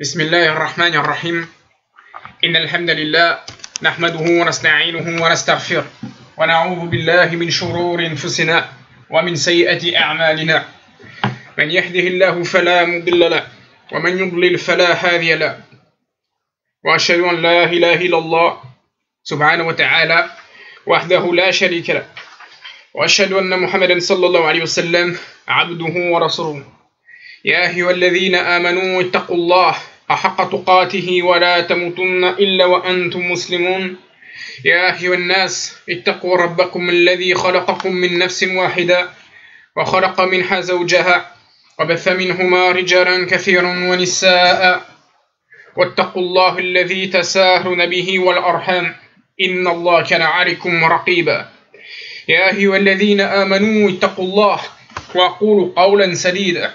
Bismillahir Rahmanir Rahim. Innal hamdalillah nahmaduhu wa nasta'inuhu wa nastaghfiruh wa na'udhu billahi min shururi anfusina wa min sayyiati a'malina. Man yahdihillahu fala mudilla lahu wa man yudlil fala hadiya lahu. Wa ashhadu an la ilaha illallah subhanahu wa ta'ala wahdahu la sharika lahu. Wa ashhadu anna Muhammadan sallallahu alayhi wa sallam 'abduhu wa rasuluhu. يا أيها الذين آمنوا اتقوا الله حق تقاته ولا تموتن إلا وأنتم مسلمون يا أيها الناس اتقوا ربكم الذي خلقكم من نفس واحدة وخلق منها زوجها وبث منهما رجالا كثيرا ونساء واتقوا الله الذي تساهلون به والأرحام إن الله كان عليكم رقيبا يا أيها الذين آمنوا اتقوا الله وقولوا قولا سديدا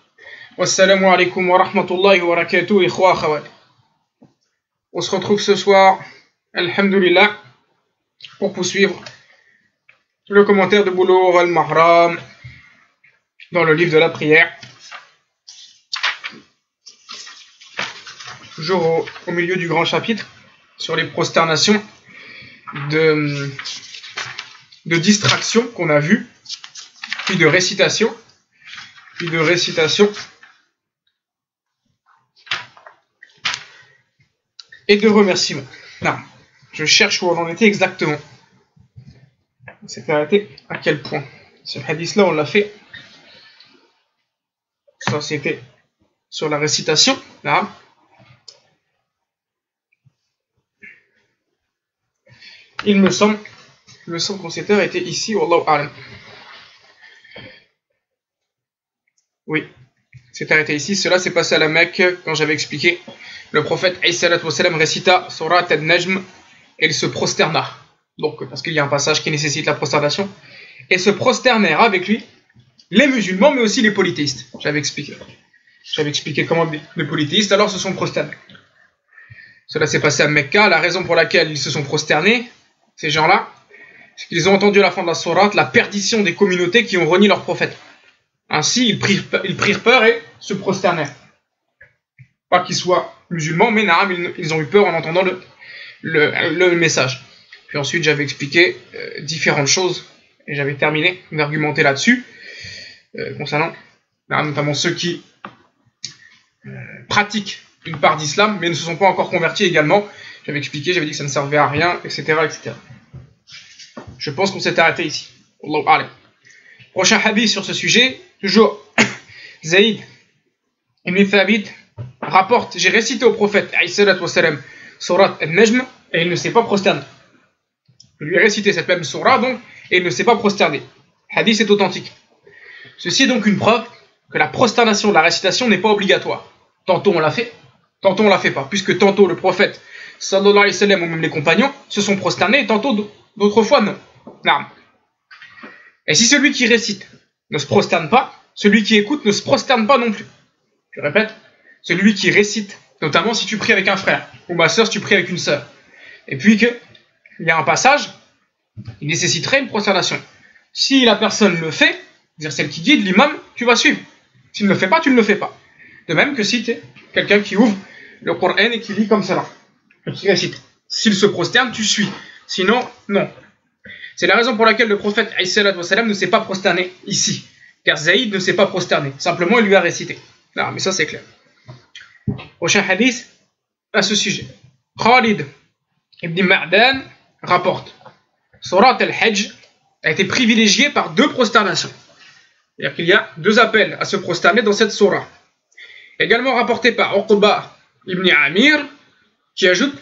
Wassalamu alaikum wa rahmatullahi wa barakatuh, ikhwa akhawat. On se retrouve ce soir, alhamdulillah, pour poursuivre le commentaire de Bulûgh Al Marâm dans le livre de la prière. Toujours au milieu du grand chapitre sur les prosternations de distraction qu'on a vu, puis de récitation, et de remerciements. Non, je cherche où on en était exactement. On s'est arrêté à quel point. Ce hadith-là, on l'a fait. Ça, c'était sur la récitation. Là. Il me semble, qu'on s'était arrêté ici. Wallahu a'lam. Oui, c'est arrêté ici. Cela s'est passé à la Mecque quand j'avais expliqué. Le prophète récita surat al-Najm et il se prosterna. Donc, parce qu'il y a un passage qui nécessite la prosternation. Et se prosternèrent avec lui les musulmans, mais aussi les polythéistes. J'avais expliqué. Comment les polythéistes, alors, se sont prosternés. Cela s'est passé à Mecca. La raison pour laquelle ils se sont prosternés, ces gens-là, c'est qu'ils ont entendu à la fin de la surat la perdition des communautés qui ont renié leur prophète. Ainsi, ils prirent peur et se prosternèrent. Pas qu'ils soient musulmans, mais naam, ils ont eu peur en entendant le message. Puis ensuite, j'avais expliqué différentes choses, et j'avais terminé d'argumenter là-dessus, concernant notamment ceux qui pratiquent une part d'islam, mais ne se sont pas encore convertis également. J'avais expliqué, j'avais dit que ça ne servait à rien, etc. etc. Je pense qu'on s'est arrêté ici. Allahu a'lam. Prochain hadith sur ce sujet, toujours Zaïd ibn Fahabit rapporte: j'ai récité au prophète surat al-Najm et il ne s'est pas prosterné. Je lui ai récité cette même surah donc et il ne s'est pas prosterné. Hadith est authentique. Ceci est donc une preuve que la prosternation, la récitation n'est pas obligatoire. Tantôt on l'a fait, tantôt on l'a fait pas, puisque tantôt le prophète sallallahu alayhi wa sallam ou même les compagnons se sont prosternés et tantôt d'autres fois non. Et si celui qui récite ne se prosterne pas, celui qui écoute ne se prosterne pas non plus. Je répète, celui qui récite, notamment si tu pries avec un frère, ou ma soeur si tu pries avec une soeur, et puis qu'il y a un passage, il nécessiterait une prosternation. Si la personne le fait, c'est-à-dire celle qui guide, l'imam, tu vas suivre. S'il ne le fait pas, tu ne le fais pas. De même que si tu es quelqu'un qui ouvre le Coran et qui lit comme cela, qui récite. S'il se prosterne, tu suis. Sinon, non. C'est la raison pour laquelle le prophète ne s'est pas prosterné ici. Car Zaïd ne s'est pas prosterné. Simplement, il lui a récité. Non, mais ça, c'est clair. Prochain hadith à ce sujet. Khalid ibn Ma'dan rapporte: surat al-Hajj a été privilégiée par deux prosternations. C'est-à-dire qu'il y a deux appels à se prosterner dans cette surah. Également rapporté par Uqba ibn Amir, qui ajoute: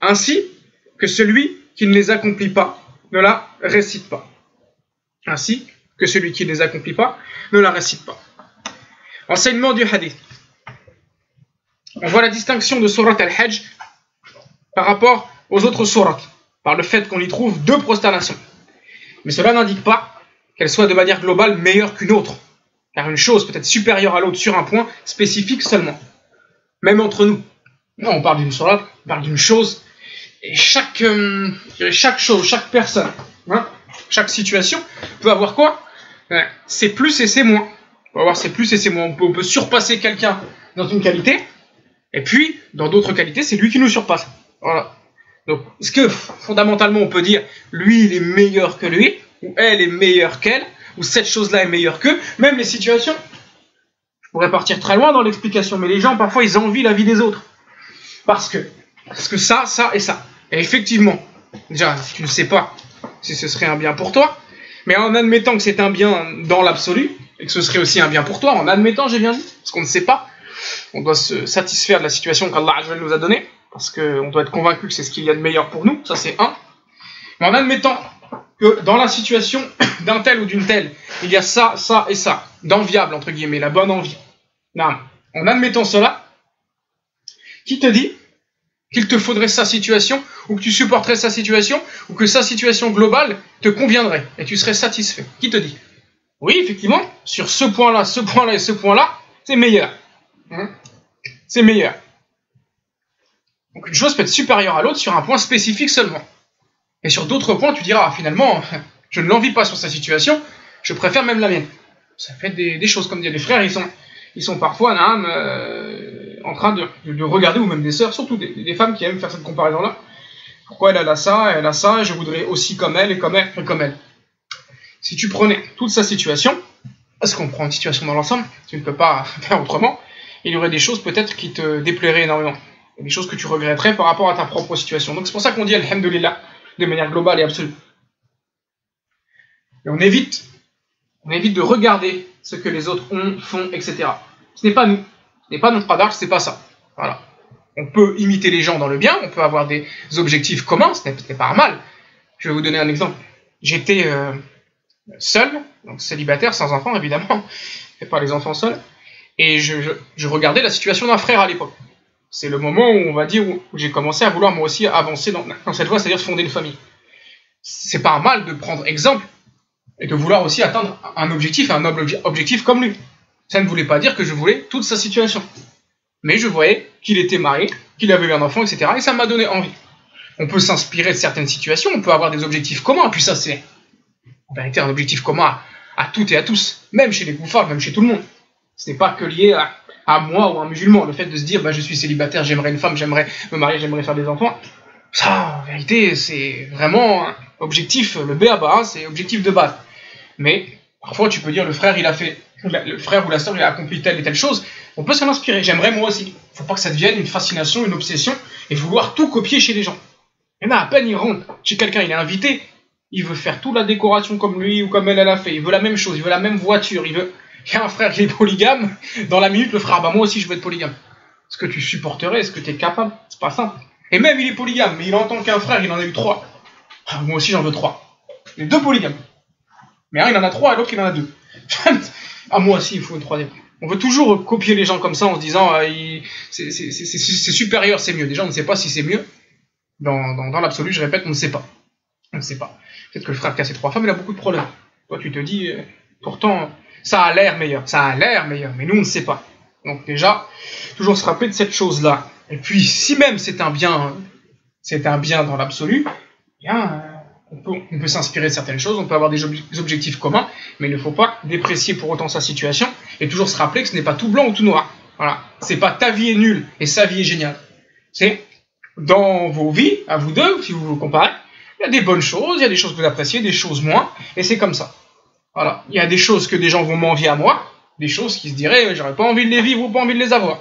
ainsi que celui qui ne les accomplit pas ne la récite pas. Enseignement du hadith. On voit la distinction de surat al-Hajj par rapport aux autres sourates, par le fait qu'on y trouve deux prosternations. Mais cela n'indique pas qu'elle soit de manière globale meilleure qu'une autre, car une chose peut être supérieure à l'autre sur un point spécifique seulement. Même entre nous. Non, on parle d'une sourate, on parle d'une chose, et chaque chose, chaque personne, hein, chaque situation peut avoir quoi? C'est plus et c'est moins. On peut avoir c'est plus et c'est moins. On peut surpasser quelqu'un dans une qualité, et puis dans d'autres qualités, c'est lui qui nous surpasse. Voilà. Donc, est-ce que fondamentalement on peut dire lui il est meilleur que lui, ou elle est meilleure qu'elle, ou cette chose-là est meilleure qu'eux, même les situations? Je pourrais partir très loin dans l'explication, mais les gens parfois ils envient la vie des autres. Parce que ça, ça et ça. Et effectivement, déjà, si tu ne sais pas si ce serait un bien pour toi, mais en admettant que c'est un bien dans l'absolu, et que ce serait aussi un bien pour toi, en admettant, j'ai bien dit, parce qu'on ne sait pas, on doit se satisfaire de la situation qu'Allah nous a donnée, parce qu'on doit être convaincu que c'est ce qu'il y a de meilleur pour nous, ça c'est un. Mais en admettant que dans la situation d'un tel ou d'une telle, il y a ça, ça et ça, d'enviable, entre guillemets, la bonne envie. Non, en admettant cela, qui te dit qu'il te faudrait sa situation, ou que tu supporterais sa situation, ou que sa situation globale te conviendrait, et tu serais satisfait? Qui te dit? Oui, effectivement, sur ce point-là et ce point-là, c'est meilleur. Hein, c'est meilleur. Donc une chose peut être supérieure à l'autre sur un point spécifique seulement. Et sur d'autres points, tu diras, finalement, je ne l'envie pas sur sa situation, je préfère même la mienne. Ça fait des choses, comme dire, les frères, ils sont parfois, en train de regarder, ou même des sœurs, surtout des femmes qui aiment faire cette comparaison-là. Pourquoi elle a ça, je voudrais aussi comme elle, et comme elle, et comme elle. Si tu prenais toute sa situation, parce qu'on prend une situation dans l'ensemble, tu ne peux pas faire autrement, il y aurait des choses peut-être qui te déplairaient énormément, et des choses que tu regretterais par rapport à ta propre situation. Donc c'est pour ça qu'on dit Alhamdulillah, de manière globale et absolue. Et on évite de regarder ce que les autres ont, font, etc. Ce n'est pas nous. Et pas notre qadar, c'est pas ça. Voilà. On peut imiter les gens dans le bien, on peut avoir des objectifs communs, ce n'est pas mal. Je vais vous donner un exemple. J'étais seul, donc célibataire, sans enfant évidemment, et pas les enfants seuls, et je regardais la situation d'un frère à l'époque. C'est le moment où, on va dire, où j'ai commencé à vouloir moi aussi avancer dans cette voie, c'est-à-dire fonder une famille. C'est pas mal de prendre exemple et de vouloir aussi atteindre un objectif, un noble objectif comme lui. Ça ne voulait pas dire que je voulais toute sa situation. Mais je voyais qu'il était marié, qu'il avait eu un enfant, etc. Et ça m'a donné envie. On peut s'inspirer de certaines situations, on peut avoir des objectifs communs. Et puis ça, c'est en vérité un objectif commun à toutes et à tous. Même chez les koufars, même chez tout le monde. Ce n'est pas que lié à moi ou à un musulman. Le fait de se dire, bah, je suis célibataire, j'aimerais une femme, j'aimerais me marier, j'aimerais faire des enfants. Ça, en vérité, c'est vraiment un objectif, le B.A.B.A., c'est objectif de base. Mais parfois, tu peux dire, le frère, il a fait... Le frère ou la sœur a accompli telle et telle chose, on peut s'en inspirer, j'aimerais moi aussi. Il ne faut pas que ça devienne une fascination, une obsession, et vouloir tout copier chez les gens. Il y en a à peine, il rentre chez quelqu'un, il est invité, il veut faire toute la décoration comme lui ou comme elle, elle a fait, il veut la même chose, il veut la même voiture, il veut... Il y a un frère qui est polygame, dans la minute, le frère, bah moi aussi je veux être polygame. Est-ce que tu supporterais, est-ce que tu es capable? C'est pas simple. Et même il est polygame, mais il entend qu'un frère, il en a eu 3. Ah, moi aussi j'en veux 3. Les 2 polygames. Mais un il en a 3 et l'autre il en a 2. Ah, moi aussi, il faut une troisième. On veut toujours copier les gens comme ça en se disant c'est supérieur, c'est mieux. Déjà, on ne sait pas si c'est mieux. Dans l'absolu, je répète, on ne sait pas. On ne sait pas. Peut-être que le frère qui a ses 3 femmes, il a beaucoup de problèmes. Toi, tu te dis, pourtant, ça a l'air meilleur. Ça a l'air meilleur, mais nous, on ne sait pas. Donc déjà, toujours se rappeler de cette chose-là. Et puis, si même c'est un bien dans l'absolu, bien... On peut s'inspirer de certaines choses, on peut avoir des objectifs communs, mais il ne faut pas déprécier pour autant sa situation, et toujours se rappeler que ce n'est pas tout blanc ou tout noir. Voilà. C'est pas ta vie est nulle et sa vie est géniale. C'est dans vos vies, à vous deux, si vous vous comparez, il y a des bonnes choses, il y a des choses que vous appréciez, des choses moins, et c'est comme ça. Voilà. Il y a des choses que des gens vont m'envier à moi, des choses qui se diraient, j'aurais pas envie de les vivre ou pas envie de les avoir.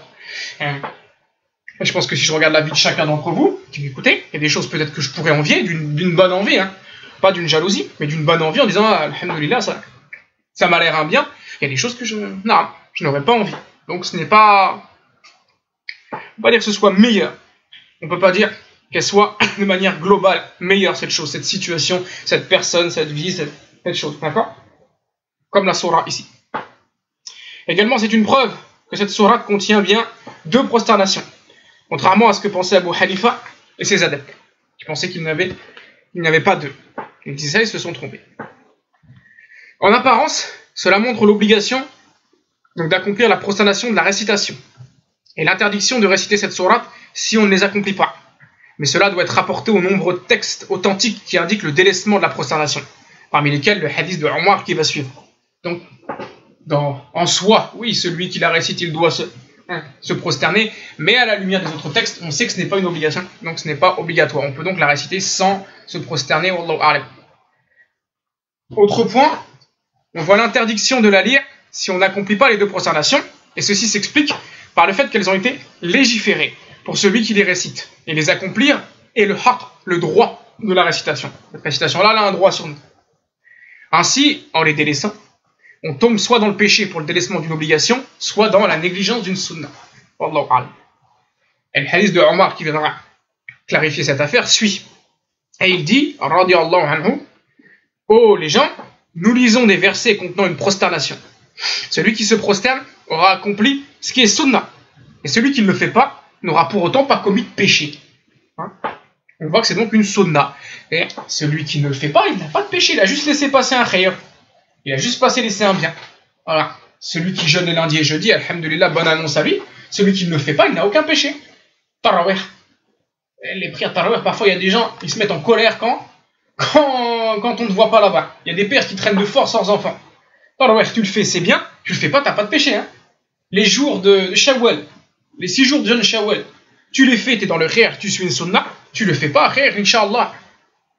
Je pense que si je regarde la vie de chacun d'entre vous, qui m'écoutez, il y a des choses peut-être que je pourrais envier, d'une bonne envie, hein. Pas d'une jalousie, mais d'une bonne envie en disant, ah, alhamdoulilah, ça m'a l'air un bien. Il y a des choses que je n'aurais pas envie. Donc ce n'est pas... On ne peut pas dire que ce soit meilleur. On ne peut pas dire qu'elle soit de manière globale meilleure, cette chose, cette situation, cette personne, cette vie, cette chose. D'accord? Comme la sourate ici. Également, c'est une preuve que cette sourate contient bien deux prosternations. Contrairement à ce que pensait Abu Hanifa, et ses adeptes, qui pensaient qu'il n'avait pas d'eux. Ils disaient, ils se sont trompés. En apparence, cela montre l'obligation d'accomplir la prosternation de la récitation et l'interdiction de réciter cette sourate si on ne les accomplit pas. Mais cela doit être rapporté aux nombreux textes authentiques qui indiquent le délaissement de la prosternation, parmi lesquels le hadith de Umar qui va suivre. Donc, en soi, oui, celui qui la récite, il doit se prosterner, mais à la lumière des autres textes, on sait que ce n'est pas une obligation, donc ce n'est pas obligatoire. On peut donc la réciter sans se prosterner. Wallahu a'lam. Autre point, on voit l'interdiction de la lire si on n'accomplit pas les deux prosternations, et ceci s'explique par le fait qu'elles ont été légiférées pour celui qui les récite, et les accomplir est le haq, le droit de la récitation. Cette récitation-là, elle a un droit sur nous. Ainsi, en les délaissant, on tombe soit dans le péché pour le délaissement d'une obligation, soit dans la négligence d'une sunna. Wallahu a'lam. Et le hadith de Omar qui viendra clarifier cette affaire suit. Et il dit, radiyallahu anhu, oh les gens, nous lisons des versets contenant une prosternation. Celui qui se prosterne aura accompli ce qui est sunna, et celui qui ne le fait pas n'aura pour autant pas commis de péché. Hein? On voit que c'est donc une sunna. Et celui qui ne le fait pas, il n'a pas de péché, il a juste laissé passer un khayr. Il a juste laissé un bien. Voilà. Celui qui jeûne le lundi et jeudi, alhamdulillah, bonne annonce à lui. Celui qui ne le fait pas, il n'a aucun péché. Tarawih. Les prières tarawih, parfois il y a des gens, ils se mettent en colère quand on ne te voit pas là-bas. Il y a des pères qui traînent de force sans enfants. Tarawih, tu le fais, c'est bien. Tu le fais pas, t'as pas de péché. Hein. Les jours de Shawwal, les 6 jours de jeûne Shawwal, tu les fais, t'es dans le khayr, tu suis une sunna. Tu le fais pas, khayr, Inch'Allah.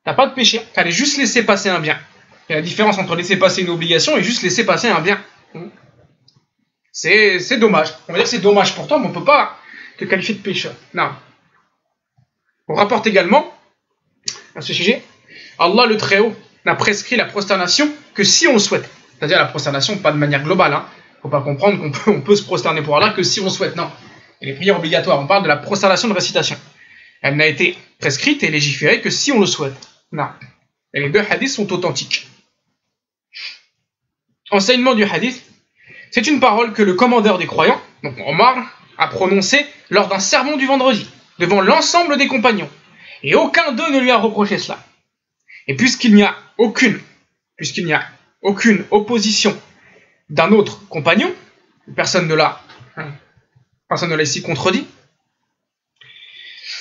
T'as pas de péché. T'allais juste laisser passer un bien. Et la différence entre laisser passer une obligation et juste laisser passer un bien. C'est dommage. On va dire que c'est dommage pour toi, mais on ne peut pas te qualifier de pécheur. Non. On rapporte également, à ce sujet, Allah le Très-Haut n'a prescrit la prosternation que si on le souhaite. C'est-à-dire la prosternation, pas de manière globale. Hein. Il ne faut pas comprendre qu'on peut se prosterner pour Allah que si on le souhaite. Non. Et les prières obligatoires, on parle de la prosternation de récitation. Elle n'a été prescrite et légiférée que si on le souhaite. Non. Et les deux hadiths sont authentiques. Enseignement du hadith, c'est une parole que le commandeur des croyants, donc Omar, a prononcée lors d'un sermon du vendredi, devant l'ensemble des compagnons, et aucun d'eux ne lui a reproché cela. Et puisqu'il n'y a aucune opposition d'un autre compagnon, personne ne l'a ici contredit,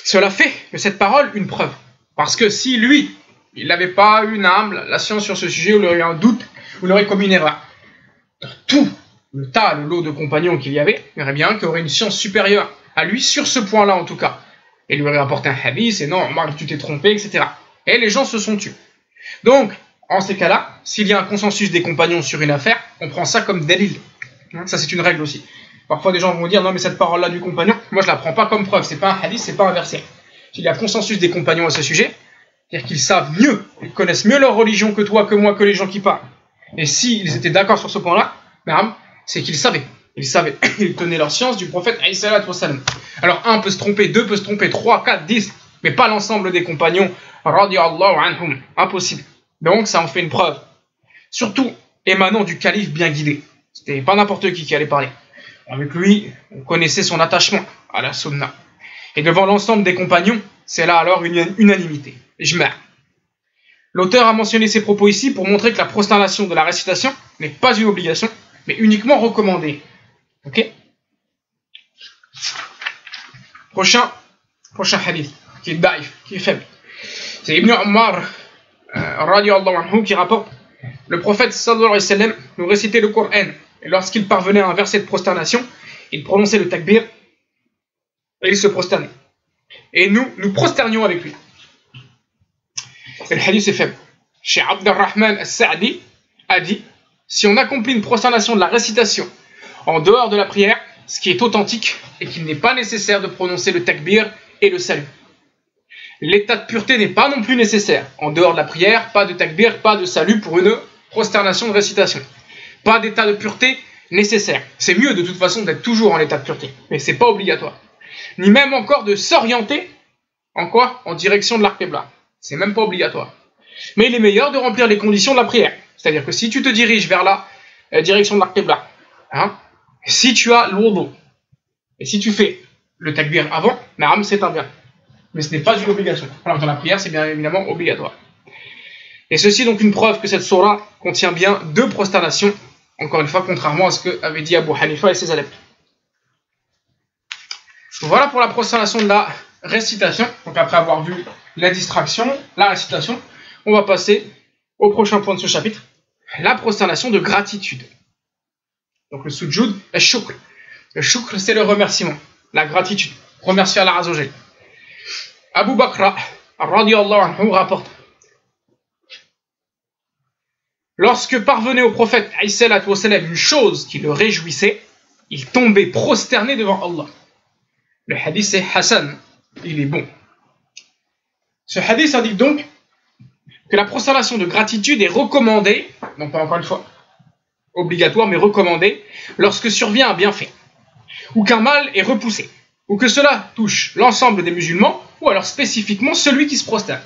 cela fait de cette parole une preuve, parce que si lui, il n'avait pas une âme, la science sur ce sujet, ou il aurait eu un doute, ou il aurait commis une erreur. Tout le tas, le lot de compagnons qu'il y avait, il y aurait bien un qui aurait une science supérieure à lui, sur ce point-là en tout cas. Et lui aurait apporté un hadith, et non, Marc, tu t'es trompé, etc. Et les gens se sont tués. Donc, en ces cas-là, s'il y a un consensus des compagnons sur une affaire, on prend ça comme délil. Ça, c'est une règle aussi. Parfois, des gens vont dire, non, mais cette parole-là du compagnon, moi, je la prends pas comme preuve, c'est pas un hadith, c'est pas un verset. S'il y a consensus des compagnons à ce sujet, c'est-à-dire qu'ils savent mieux, ils connaissent mieux leur religion que toi, que moi, que les gens qui parlent. Et s'ils étaient d'accord sur ce point-là, c'est qu'ils savaient. Ils tenaient leur science du prophète alayhi salatu wassalam. Alors, 1 peut se tromper, 2 peut se tromper, 3, 4, 10, mais pas l'ensemble des compagnons. Radiyallahu anhum. Impossible. Donc, ça en fait une preuve. Surtout, émanant du calife bien guidé. C'était pas n'importe qui allait parler. Avec lui, on connaissait son attachement à la sunna. Et devant l'ensemble des compagnons, c'est là alors une unanimité. L'auteur a mentionné ces propos ici pour montrer que la prosternation de la récitation n'est pas une obligation, mais uniquement recommandée. Ok. Prochain hadith, qui est daif, qui est faible. C'est Ibn Umar, radiyallahu anhu, qui rapporte le prophète sallallahu alayhi wa sallam nous récitait le Coran, et lorsqu'il parvenait à un verset de prosternation, il prononçait le takbir, et il se prosternait. Et nous, nous prosternions avec lui. Et le hadith est faible. Cheikh Abdurrahman Al-Sa'adi a dit, si on accomplit une prosternation de la récitation en dehors de la prière, ce qui est authentique et qu'il n'est pas nécessaire de prononcer le takbir et le salut. L'état de pureté n'est pas non plus nécessaire. En dehors de la prière, pas de takbir, pas de salut pour une prosternation de récitation. Pas d'état de pureté nécessaire. C'est mieux de toute façon d'être toujours en état de pureté, mais c'est pas obligatoire. Ni même encore de s'orienter en quoi? En direction de l'Al-Qibla. C'est même pas obligatoire. Mais il est meilleur de remplir les conditions de la prière. C'est-à-dire que si tu te diriges vers la direction de l'Al-Qibla, si tu as l'Wudu, et si tu fais le takbir avant, c'est un bien. mais ce n'est pas une obligation. Alors dans la prière, c'est bien évidemment obligatoire. Et ceci donc une preuve que cette sourate contient bien deux prosternations, encore une fois, contrairement à ce que avait dit Abu Hanifa et ses adeptes. Voilà pour la prosternation de la récitation. Donc après avoir vu la distraction, la récitation, on va passer au prochain point de ce chapitre, la prosternation de gratitude. Donc le sujud est shukr. Le shukr, c'est le remerciement, la gratitude, remercier Allah Azza wa Jal. Abu Bakra, radiyallahu anhu, rapporte: lorsque parvenait au prophète une chose qui le réjouissait, il tombait prosterné devant Allah. Le hadith c'est Hassan, il est bon. Ce hadith indique donc que la prosternation de gratitude est recommandée, non pas encore une fois obligatoire, mais recommandée, lorsque survient un bienfait, ou qu'un mal est repoussé, ou que cela touche l'ensemble des musulmans, ou alors spécifiquement celui qui se prosterne,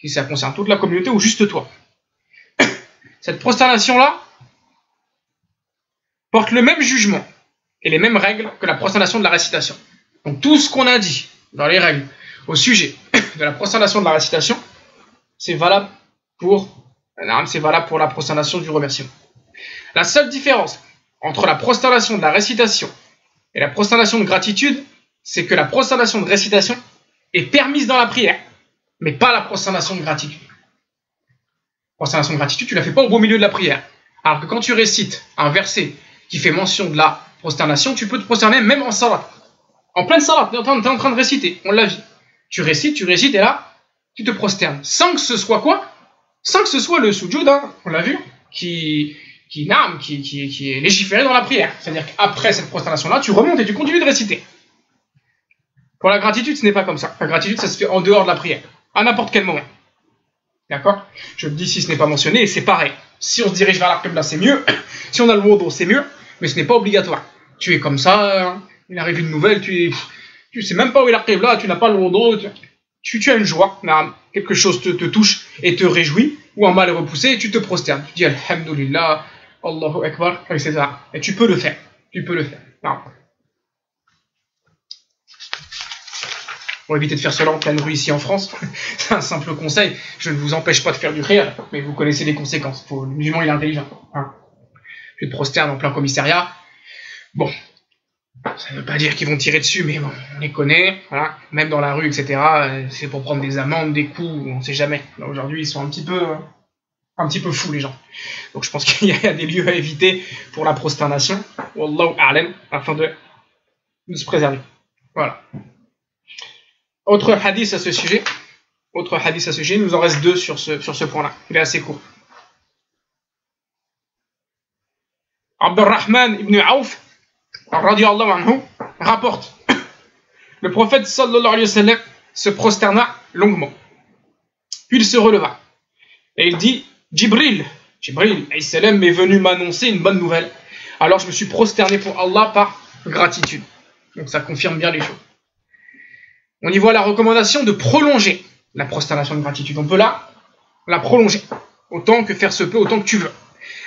si ça concerne toute la communauté ou juste toi. Cette prosternation-là porte le même jugement et les mêmes règles que la prosternation de la récitation. Donc tout ce qu'on a dit dans les règles au sujet de la prosternation de la récitation, c'est valable pour la prosternation du remerciement. La seule différence entre la prosternation de la récitation et la prosternation de gratitude, c'est que la prosternation de récitation est permise dans la prière, mais pas la prosternation de gratitude. Prosternation de gratitude, tu ne la fais pas au beau milieu de la prière. Alors que quand tu récites un verset qui fait mention de la prosternation, tu peux te prosterner même en salat. En pleine salat, tu es en train de réciter, on l'a vu. Tu récites, et là, tu te prosternes. Sans que ce soit quoi? Sans que ce soit le sujud, hein, on l'a vu, qui est légiféré dans la prière. C'est-à-dire qu'après cette prosternation-là, tu remontes et tu continues de réciter. Pour la gratitude, ce n'est pas comme ça. La gratitude, ça se fait en dehors de la prière, à n'importe quel moment. D'accord? Je le dis si ce n'est pas mentionné, et c'est pareil. Si on se dirige vers l'arc-là, c'est mieux. Si on a le wudu, c'est mieux. Mais ce n'est pas obligatoire. Tu es comme ça, il arrive une nouvelle, tu sais même pas où il arrive là, tu n'as pas le wudu. Tu as une joie, quelque chose te touche et te réjouit, ou un mal est repoussé et tu te prosternes. Tu dis Alhamdulillah, Allahu Akbar, etc. Et tu peux le faire. Non. Pour éviter de faire cela en pleine rue ici en France, c'est un simple conseil. Je ne vous empêche pas de faire du khayr, mais vous connaissez les conséquences. Le musulman, il est intelligent. Hein. Je te prosterne en plein commissariat. Bon, ça ne veut pas dire qu'ils vont tirer dessus, mais bon, on les connaît. Voilà. Même dans la rue, etc. C'est pour prendre des amendes, des coups, on ne sait jamais. Aujourd'hui, ils sont un petit peu fous, les gens. Donc je pense qu'il y a des lieux à éviter pour la prosternation. Wallahu a'lam, afin de se préserver. Voilà. Autre hadith à ce sujet, il nous en reste deux sur ce point-là, il est assez court. Abdurrahman ibn Auf, radiyallahu anhu, rapporte: le prophète sallallahu alayhi wa sallam se prosterna longuement, puis il se releva, et il dit: Jibril alayhi salam est venu m'annoncer une bonne nouvelle, alors je me suis prosterné pour Allah par gratitude. Donc ça confirme bien les choses. On y voit la recommandation de prolonger la prosternation de gratitude. On peut la prolonger autant que faire se peut, autant que tu veux,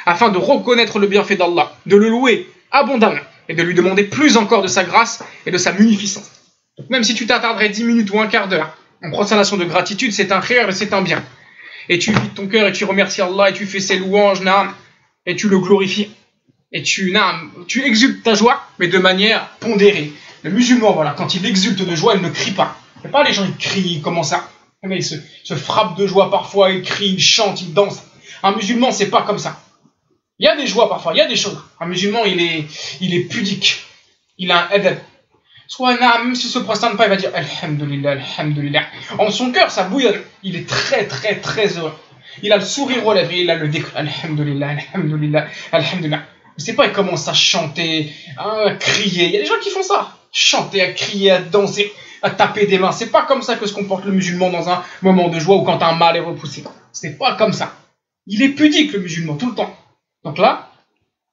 afin de reconnaître le bienfait d'Allah, de le louer abondamment et de lui demander plus encore de sa grâce et de sa munificence. Donc même si tu t'attarderais 10 minutes ou un quart d'heure en prosternation de gratitude, c'est un khayr et c'est un bien. Et tu vides ton cœur et tu remercies Allah et tu fais ses louanges, et tu le glorifies. Et tu exultes ta joie, mais de manière pondérée. Le musulman, voilà, quand il exulte de joie, il ne crie pas. C'est pas les gens qui crient comme ça. Mais ils se frappent de joie parfois, ils crient, ils chantent, ils dansent. Un musulman, c'est pas comme ça. Il y a des joies parfois, il y a des choses. Un musulman, il est pudique. Il a un adab. Soit, même s'il se prosterne pas, il va dire Alhamdulillah, Alhamdulillah. En son cœur, ça bouillonne. Il est très, très, très heureux. Il a le sourire aux lèvres, il a le dhikr. Alhamdulillah, Alhamdulillah, Alhamdulillah. Mais c'est pas, il commence à chanter, à crier. Il y a des gens qui font ça. Chanter, à crier, à danser, à taper des mains. C'est pas comme ça que se comporte le musulman dans un moment de joie ou quand un mal est repoussé. C'est pas comme ça. Il est pudique, le musulman, tout le temps. Donc là,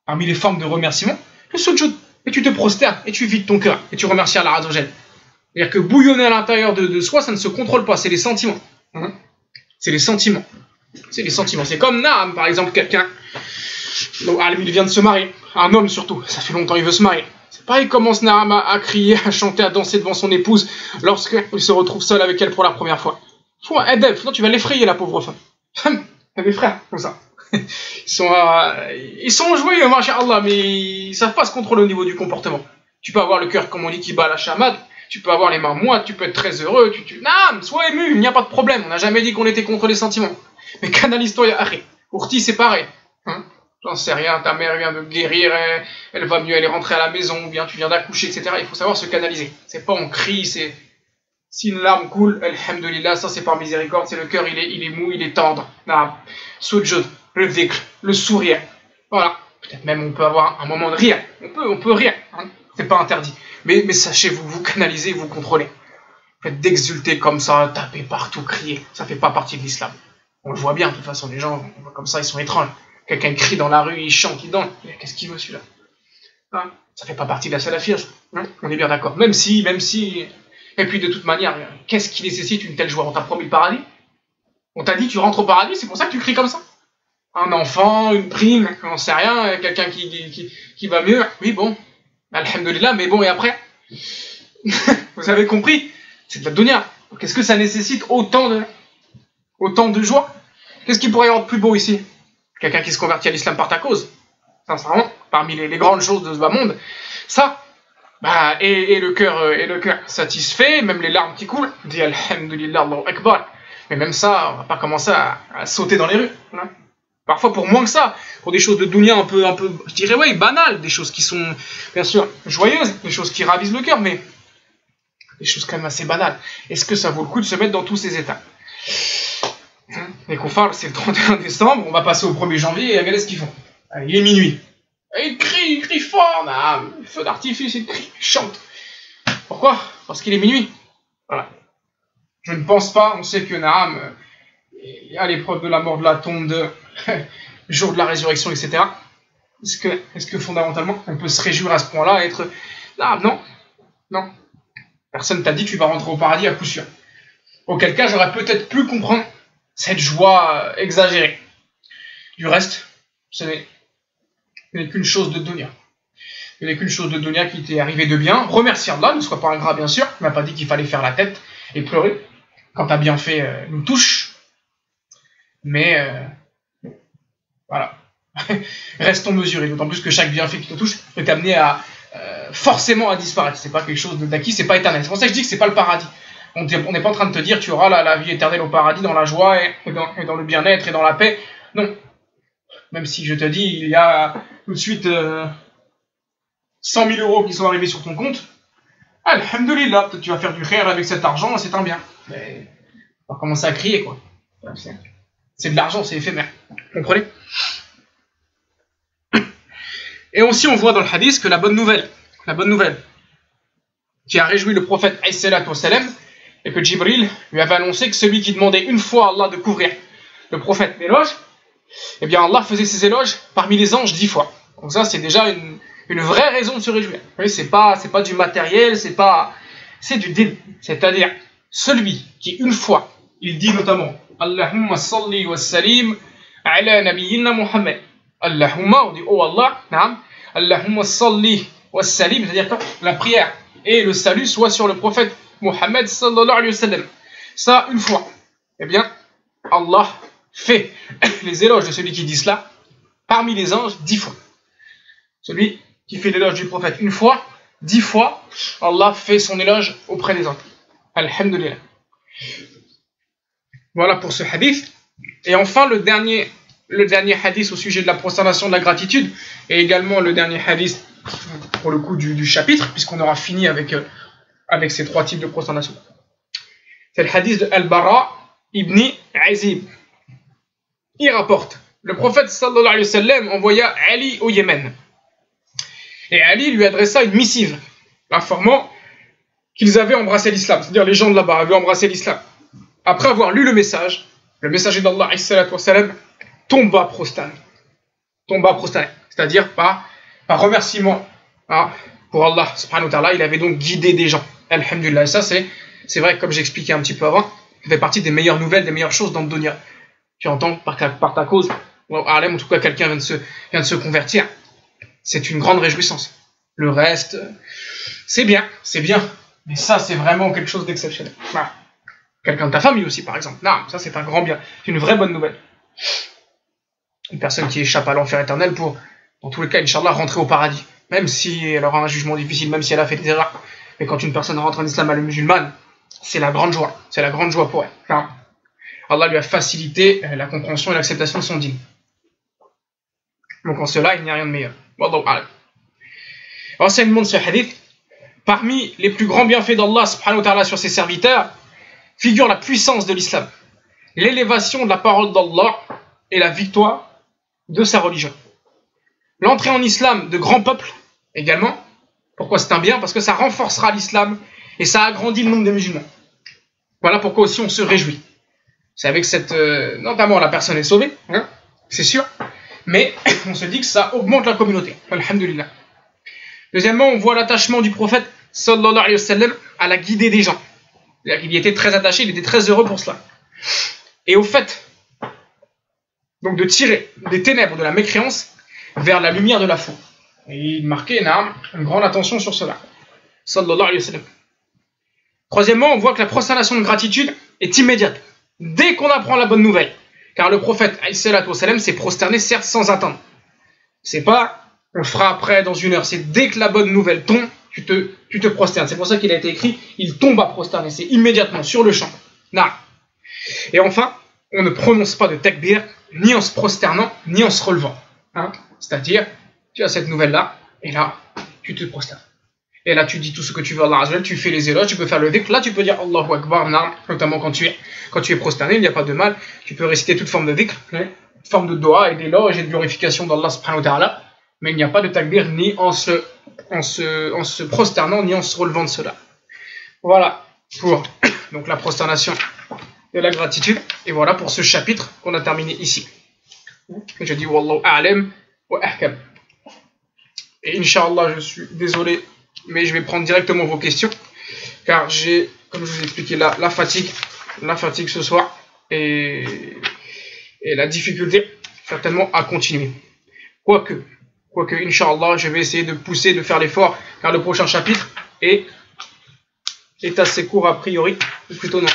parmi les formes de remerciement, le sujud. Et tu te prosternes, et tu vides ton cœur, et tu remercies Allah Azza wa Jal. C'est-à-dire que bouillonner à l'intérieur de soi, ça ne se contrôle pas. C'est les sentiments. Hein? C'est les sentiments. C'est comme Naam, par exemple, quelqu'un. Il vient de se marier. Un homme surtout. Ça fait longtemps qu'il veut se marier. C'est pareil comme on se narama à crier, à chanter, à danser devant son épouse lorsqu'il se retrouve seul avec elle pour la première fois. Faut un adab, sinon tu vas l'effrayer la pauvre femme. Mes frères, comme ça. Ils sont joués, masha'Allah, mais ils savent pas se contrôler au niveau du comportement. Tu peux avoir le cœur, comme on dit, qui bat la chamade, tu peux avoir les mains moites, tu peux être très heureux, Non, sois ému, il n'y a pas de problème, on n'a jamais dit qu'on était contre les sentiments. Mais canalise-toi, ya akhi. Ourti, c'est pareil. Hein, j'en sais rien, ta mère vient de guérir, elle va mieux, elle est rentrée à la maison, ou bien tu viens d'accoucher, etc. Il faut savoir se canaliser. C'est pas on crie, c'est... Si une larme coule, alhamdulillah, ça c'est par miséricorde, c'est le cœur, il est mou, il est tendre. Sujud, le dhikr, le sourire. Voilà. Peut-être même on peut avoir un moment de rire. On peut rire. Hein. C'est pas interdit. Mais sachez, vous canalisez, vous contrôlez. Faites d'exulter comme ça, taper partout, crier. Ça fait pas partie de l'islam. On le voit bien, de toute façon, les gens, on voit comme ça, ils sont étranges. Quelqu'un crie dans la rue, il chante, il danse. Qu'est-ce qu'il veut celui-là, hein? Ça fait pas partie de la salafia, hein? On est bien d'accord. Même si. Et puis de toute manière, qu'est-ce qui nécessite une telle joie? On t'a promis le paradis? On t'a dit tu rentres au paradis, c'est pour ça que tu cries comme ça? Un enfant, une prime, on sait rien, quelqu'un qui va mieux, oui bon, alhamdulillah, mais bon et après? Vous avez compris? C'est de la dunya. Qu'est-ce que ça nécessite autant de joie? Qu'est-ce qu'il pourrait y avoir de plus beau ici? Quelqu'un qui se convertit à l'islam par ta cause, sincèrement, parmi les grandes choses de ce bas monde, ça. Bah, et le cœur satisfait, même les larmes qui coulent, dit alhamdulillah, Allahu Akbar. Mais même ça, on va pas commencer à sauter dans les rues. Hein. Parfois pour moins que ça, pour des choses de dunya un peu, je dirais ouais, banales, des choses qui sont bien sûr joyeuses, des choses qui ravisent le cœur, mais des choses quand même assez banales. Est-ce que ça vaut le coup de se mettre dans tous ces états? Les koufars, c'est le 31 décembre, on va passer au 1er janvier et regardez ce qu'ils font. Il est minuit. Et il crie fort, feu d'artifice, il crie, il chante. Pourquoi? Parce qu'il est minuit. Voilà. Je ne pense pas, on sait que il y a l'épreuve de la mort, de la tombe, jour de la résurrection, etc. Est-ce que fondamentalement, on peut se réjouir à ce point-là, être... Non. Personne t'a dit que tu vas rentrer au paradis à coup sûr. Auquel cas, j'aurais peut-être pu comprendre cette joie exagérée. Du reste, Il n'est qu'une chose de dunya qui t'est arrivée de bien. Remercie Allah, ne sois pas ingrat bien sûr. Il m'a pas dit qu'il fallait faire la tête et pleurer. Quand t'as bien fait, nous touche. Mais, voilà. Restons mesurés. D'autant plus que chaque bienfait qui te touche peut t'amener forcément à disparaître. C'est pas quelque chose d'acquis, c'est pas éternel. C'est pour ça que je dis que c'est pas le paradie. On n'est pas en train de te dire tu auras la vie éternelle au paradis, dans la joie et dans le bien-être et dans la paix. Non. Même si je te dis, il y a tout de suite 100 000 euros qui sont arrivés sur ton compte, alhamdulillah, tu vas faire du khair avec cet argent, c'est un bien. Mais on va commencer à crier, quoi. C'est de l'argent, c'est éphémère. Vous comprenez? Et aussi, on voit dans le hadith que la bonne nouvelle qui a réjoui le prophète, et que Jibril lui avait annoncé que celui qui demandait une fois à Allah de couvrir le prophète l'éloge, eh bien Allah faisait ses éloges parmi les anges 10 fois. Donc ça c'est déjà une vraie raison de se réjouir. Vous voyez, c'est pas du matériel, c'est du dîn. C'est-à-dire celui qui une fois, il dit notamment Allahumma salli wa salim ala nabiyyina Muhammad. Allahumma, on dit oh Allah, naam. Allahumma salli wa salim, c'est-à-dire que la prière et le salut soient sur le prophète Muhammad sallallahu alayhi wa sallam. Ça une fois. Eh bien Allah fait les éloges de celui qui dit cela parmi les anges 10 fois. Celui qui fait l'éloge du prophète une fois, 10 fois, Allah fait son éloge auprès des anges. Alhamdulillah. Voilà pour ce hadith. Et enfin, le dernier hadith au sujet de la prosternation, de la gratitude, et également le dernier hadith pour le coup du chapitre, puisqu'on aura fini avec ces 3 types de prosternation. C'est le hadith de Al-Bara ibn Azib. Il rapporte, le prophète sallallahu alayhi wa sallam envoya Ali au Yémen. Et Ali lui adressa une missive, l'informant qu'ils avaient embrassé l'islam, c'est-à-dire les gens de là-bas avaient embrassé l'islam. Après avoir lu le message, le messager d'Allah alayhi wa sallam tomba prostané, c'est-à-dire par remerciement pour Allah subhanahu wa ta'ala. Il avait donc guidé des gens. Alhamdulillah, ça c'est vrai, comme j'expliquais un petit peu avant, ça fait partie des meilleures nouvelles, des meilleures choses dans le dunya. Tu entends par ta cause, ou en tout cas quelqu'un vient de se convertir, c'est une grande réjouissance. Le reste, c'est bien. Mais ça, c'est vraiment quelque chose d'exceptionnel. Voilà. Quelqu'un de ta famille aussi, par exemple. Non, ça, c'est un grand bien. C'est une vraie bonne nouvelle. Une personne qui échappe à l'enfer éternel pour, dans tous les cas, Inch'Allah, rentrer au paradis. Même si elle aura un jugement difficile, même si elle a fait des erreurs. Mais quand une personne rentre en islam, elle est musulmane, c'est la grande joie. C'est la grande joie pour elle. Enfin, Allah lui a facilité la compréhension et l'acceptation de son dîme. Donc en cela, il n'y a rien de meilleur. Wallahu a'lam. Enseignement de ce hadith. Parmi les plus grands bienfaits d'Allah subhanahu wa ta'ala sur ses serviteurs, figure la puissance de l'islam, l'élévation de la parole d'Allah et la victoire de sa religion. L'entrée en islam de grands peuples également. Pourquoi c'est un bien? Parce que ça renforcera l'islam et ça agrandit le nombre de musulmans. Voilà pourquoi aussi on se réjouit. C'est avec cette... notamment la personne est sauvée, hein, c'est sûr, mais on se dit que ça augmente la communauté. Alhamdulillah. Deuxièmement, on voit l'attachement du prophète sallallahu alayhi wa sallam à la guidée des gens. Il y était très attaché, il était très heureux pour cela. Et au fait, donc de tirer des ténèbres de la mécréance vers la lumière de la foi. Et il marquait une grande attention sur cela. Sallallahu alayhi wa sallam. Troisièmement, on voit que la prosternation de gratitude est immédiate, dès qu'on apprend la bonne nouvelle. Car le prophète alayhi wa sallam s'est prosterné, certes, sans attendre. C'est pas... on le fera après, dans une heure. C'est dès que la bonne nouvelle tombe, tu te prosternes. C'est pour ça qu'il a été écrit, il tombe à prosterner. C'est immédiatement, sur le champ. Nah. Et enfin, on ne prononce pas de takbir, ni en se prosternant, ni en se relevant. Hein? C'est-à-dire, tu as cette nouvelle-là, et là, tu te prosternes. Et là, tu dis tout ce que tu veux à Allah Azzawajal, tu fais les éloges, tu peux faire le dhikr. Là, tu peux dire Allahu Akbar, nah. Notamment quand tu es prosterné, il n'y a pas de mal. Tu peux réciter toute forme de dhikr, toute forme de doha et d'éloge et de glorification d'Allah subhanahu wa ta'ala. Mais il n'y a pas de takbir ni en se prosternant, ni en se relevant de cela. Voilà pour donc, la prosternation et la gratitude. Et voilà pour ce chapitre qu'on a terminé ici. Et je dis Wallahu a'lam wa ahkam. Et Inch'Allah, je suis désolé, mais je vais prendre directement vos questions. Car j'ai, comme je vous ai expliqué là, la fatigue ce soir. Et la difficulté, certainement, à continuer. Quoique, Inch'Allah, je vais essayer de pousser, de faire l'effort, car le prochain chapitre est assez court a priori, ou plutôt non.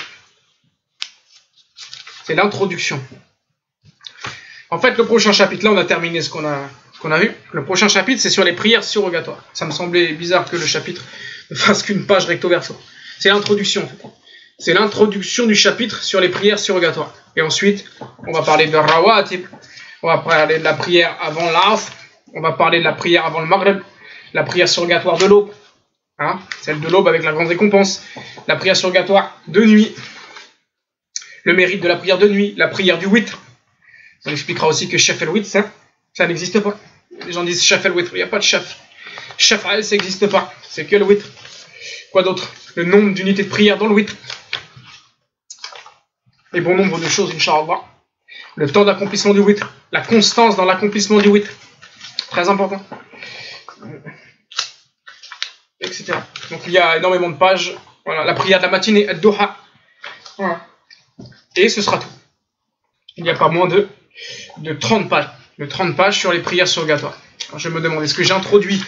C'est l'introduction. En fait, le prochain chapitre, là, on a terminé ce qu'on a vu. Le prochain chapitre, c'est sur les prières surrogatoires. Ça me semblait bizarre que le chapitre ne fasse qu'une page recto verso. C'est l'introduction, en fait. C'est l'introduction du chapitre sur les prières surrogatoires. Et ensuite, on va parler de Rawatib, on va parler de la prière avant l'Asr. On va parler de la prière avant le Maghreb, la prière surgatoire de l'aube, hein, celle de l'aube avec la grande récompense, la prière surgatoire de nuit, le mérite de la prière de nuit, la prière du witr. On expliquera aussi que chef el witr, ça n'existe pas. Les gens disent chef el witr, il n'y a pas de chef. Chef al, ça n'existe pas, c'est que le witr. Quoi d'autre? Le nombre d'unités de prière dans le witr. Et bon nombre de choses, Inch'Allah. Le temps d'accomplissement du witr, la constance dans l'accomplissement du witr. Très important. Etc. Donc il y a énormément de pages. Voilà, la prière de la matinée, ad-duha. Voilà. Et ce sera tout. Il n'y a pas moins de 30 pages. De 30 pages sur les prières surgatoires. Alors, je me demande, est-ce que j'introduis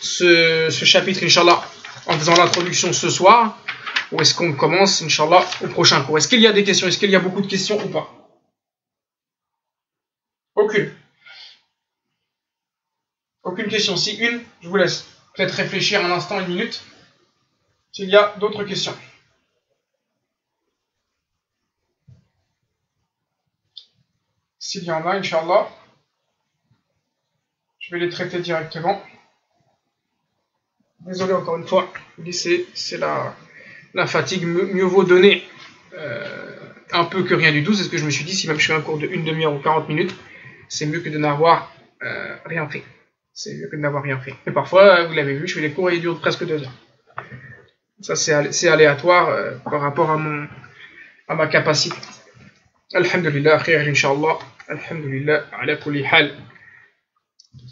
ce chapitre, Inch'Allah, en faisant l'introduction ce soir? Ou est-ce qu'on commence, Inch'Allah, au prochain cours? Est-ce qu'il y a des questions? Est-ce qu'il y a beaucoup de questions ou pas? Aucune. Aucune question. Si une, je vous laisse peut-être réfléchir un instant, une minute, s'il y a d'autres questions. S'il y en a, Inch'Allah, je vais les traiter directement. Désolé encore une fois, c'est la fatigue. Mieux vaut donner un peu que rien du tout. C'est ce que je me suis dit, si même je fais un cours de une demi-heure ou 40 minutes, c'est mieux que de n'avoir rien fait. C'est mieux que de n'avoir rien fait. Et parfois, vous l'avez vu, je fais les cours et ils durent presque 2 heures. Ça, c'est aléatoire par rapport à ma capacité. Alhamdulillah, khayr, Inch'Allah. Alhamdulillah, ala kulli hal.